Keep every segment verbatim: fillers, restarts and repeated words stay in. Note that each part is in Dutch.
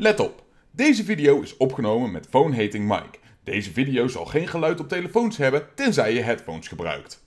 Let op, deze video is opgenomen met Phone Hating Mike. Deze video zal geen geluid op telefoons hebben, tenzij je headphones gebruikt.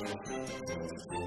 Thank you.